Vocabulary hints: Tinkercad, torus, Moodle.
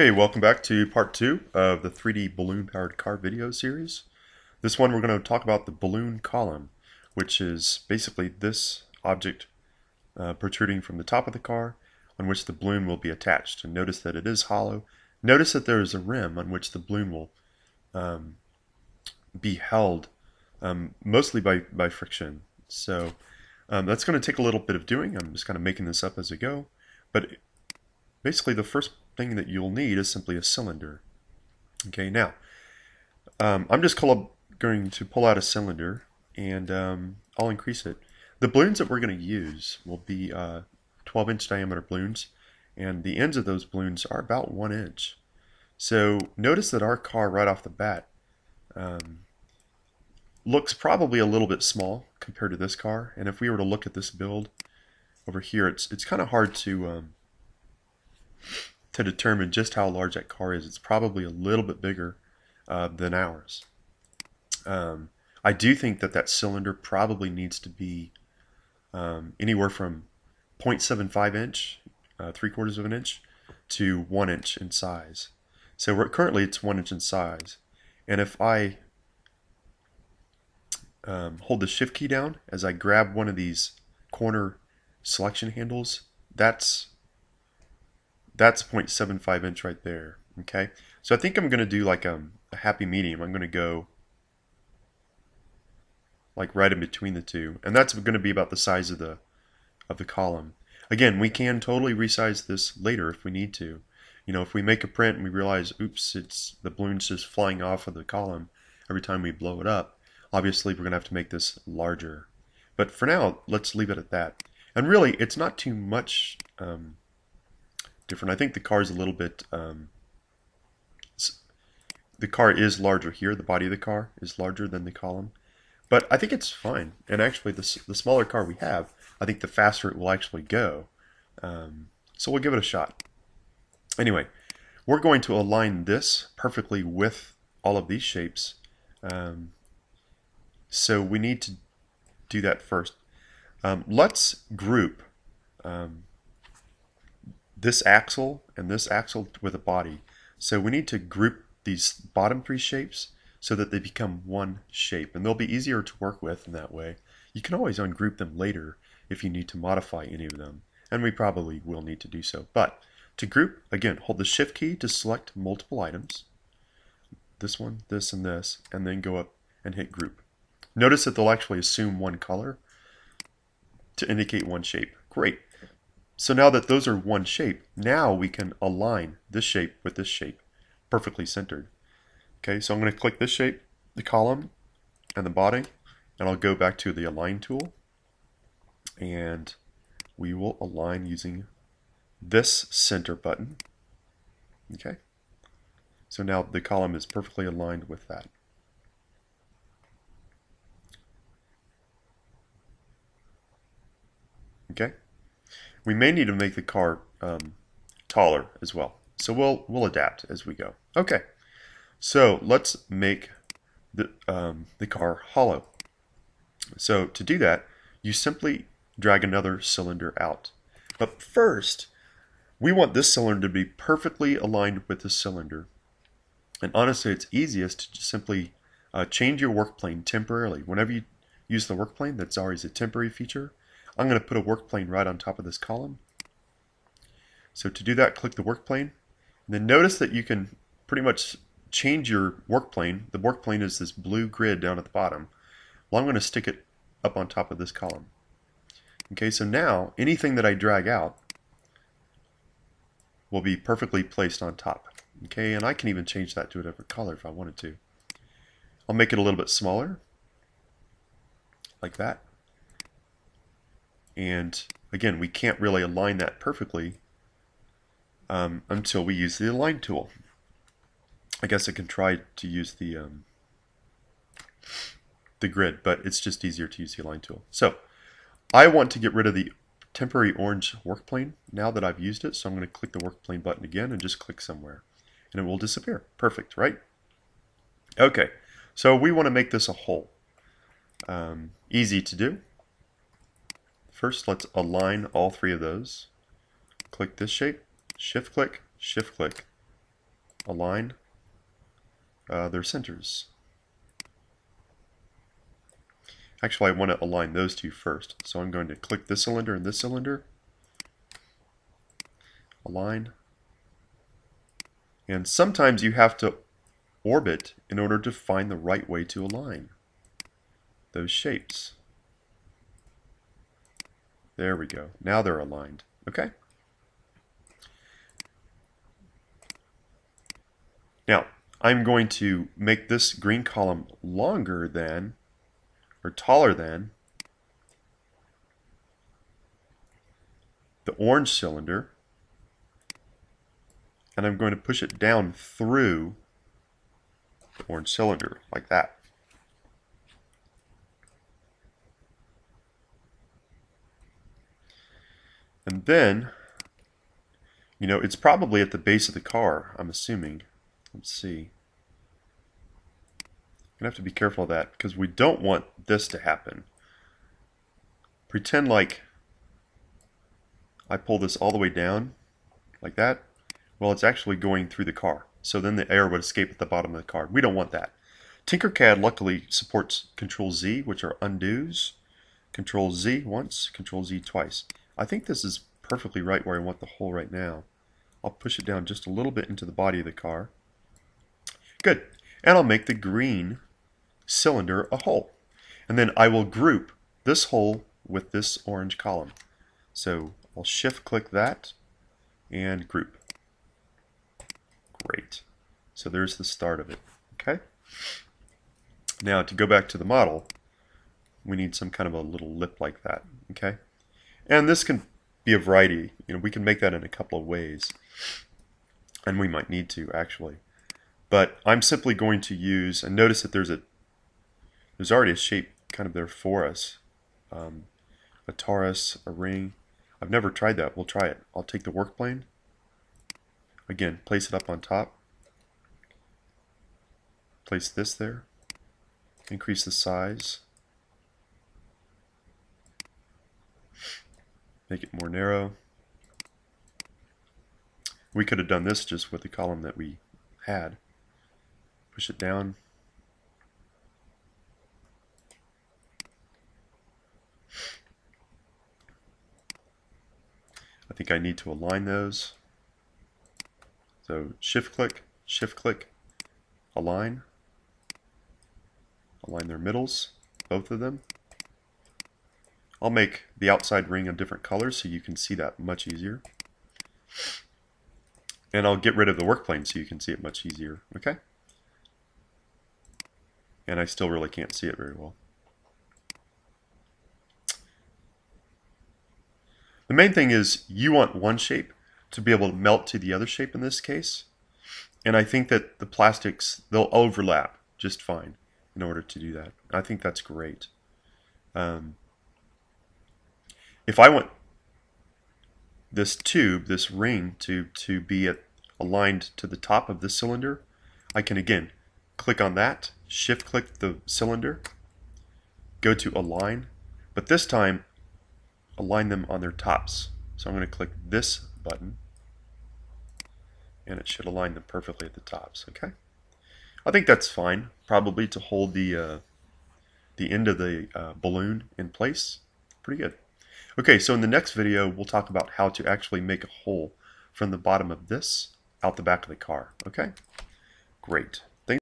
Okay, welcome back to part 2 of the 3D balloon-powered car video series. This one we're going to talk about the balloon column, which is basically this object protruding from the top of the car on which the balloon will be attached. And notice that it is hollow. Notice that there is a rim on which the balloon will be held, mostly by friction. So that's going to take a little bit of doing. I'm just kind of making this up as I go. But basically the first thing that you'll need is simply a cylinder. Okay, now I'm just going to pull out a cylinder, and I'll increase it. The balloons that we're going to use will be 12-inch diameter balloons, and the ends of those balloons are about 1 inch. So notice that our car right off the bat looks probably a little bit small compared to this car. And if we were to look at this build over here, it's kind of hard to determine just how large that car is. It's probably a little bit bigger than ours. I do think that cylinder probably needs to be anywhere from 0.75 inch, 3/4 of an inch, to 1 inch in size. So currently it's 1 inch in size. And if I hold the shift key down as I grab one of these corner selection handles, that's 0.75 inch right there. Okay, so I think I'm gonna do like a happy medium. I'm gonna go like right in between the two, and that's gonna be about the size of the column. Again, we can totally resize this later if we need to. You know, if we make a print and we realize, oops, the balloon's just flying off of the column every time we blow it up, obviously we're gonna have to make this larger. But for now, let's leave it at that. And really, it's not too much different. I think the car is a little bit the car is larger here. The body of the car is larger than the column, but I think it's fine. And actually, the smaller car we have, I think the faster it will actually go. So we'll give it a shot. Anyway, we're going to align this perfectly with all of these shapes. So we need to do that first. Let's group this axle and this axle with a body. So we need to group these bottom three shapes so that they become one shape, and they'll be easier to work with in that way. You can always ungroup them later if you need to modify any of them, and we probably will need to do so. But to group, again, hold the shift key to select multiple items, this one, this, and this, and then go up and hit group. Notice that they'll actually assume one color to indicate one shape. Great. So now that those are one shape, now we can align this shape with this shape, perfectly centered. Okay, so I'm going to click this shape, the column, and the body, and I'll go back to the Align tool, and we will align using this center button. Okay, so now the column is perfectly aligned with that. Okay. We may need to make the car taller as well, so we'll adapt as we go. Okay, so let's make the car hollow. So to do that, you simply drag another cylinder out. But first, we want this cylinder to be perfectly aligned with the cylinder. And honestly, it's easiest to just simply change your work plane temporarily. Whenever you use the work plane, that's always a temporary feature. I'm going to put a work plane right on top of this column. So to do that, click the work plane. And then notice that you can pretty much change your work plane. The work plane is this blue grid down at the bottom. Well, I'm going to stick it up on top of this column. Okay, so now anything that I drag out will be perfectly placed on top. Okay, and I can even change that to a different color if I wanted to. I'll make it a little bit smaller, like that. And again, we can't really align that perfectly until we use the Align tool. I guess I can try to use the grid, but it's just easier to use the Align tool. So I want to get rid of the temporary orange work plane now that I've used it, so I'm going to click the work plane button again and just click somewhere, and it will disappear. Perfect, right? Okay, so we want to make this a hole. Easy to do. First, let's align all three of those. Click this shape, shift click, align their centers. Actually, I want to align those two first, so I'm going to click this cylinder and this cylinder, align, and sometimes you have to orbit in order to find the right way to align those shapes. There we go. Now they're aligned. Okay. Now, I'm going to make this green column longer than, or taller than, the orange cylinder, and I'm going to push it down through the orange cylinder, like that. And then, you know, it's probably at the base of the car, I'm assuming. Let's see. I'm going to have to be careful of that, because we don't want this to happen. Pretend like I pull this all the way down, like that. Well, it's actually going through the car. So then the air would escape at the bottom of the car. We don't want that. Tinkercad luckily supports Control-Z, which are undos. Control-Z once, Control-Z twice. I think this is perfectly right where I want the hole right now. I'll push it down just a little bit into the body of the car. Good. And I'll make the green cylinder a hole. And then I will group this hole with this orange column. So I'll shift click that and group. Great. So there's the start of it. Okay. Now to go back to the model, we need some kind of a little lip like that. Okay. And this can be a variety. You know, we can make that in a couple of ways. And we might need to actually. But I'm simply going to use, and notice that there's already a shape kind of there for us. A torus, a ring. I've never tried that. We'll try it. I'll take the work plane. Again, place it up on top. Place this there. Increase the size. Make it more narrow. We could have done this just with the column that we had. Push it down. I think I need to align those. So shift click, align. Align their middles, both of them. I'll make the outside ring a different color so you can see that much easier. And I'll get rid of the work plane so you can see it much easier. Okay? And I still really can't see it very well. The main thing is you want one shape to be able to melt to the other shape in this case. And I think that the plastics, they'll overlap just fine in order to do that. I think that's great. If I want this tube, this ring tube, to be aligned to the top of this cylinder, I can again click on that, shift click the cylinder, go to align, but this time align them on their tops. So I'm going to click this button and it should align them perfectly at the tops. Okay, I think that's fine, probably to hold the end of the balloon in place. Pretty good. Okay, so in the next video, we'll talk about how to actually make a hole from the bottom of this out the back of the car. Okay? Great.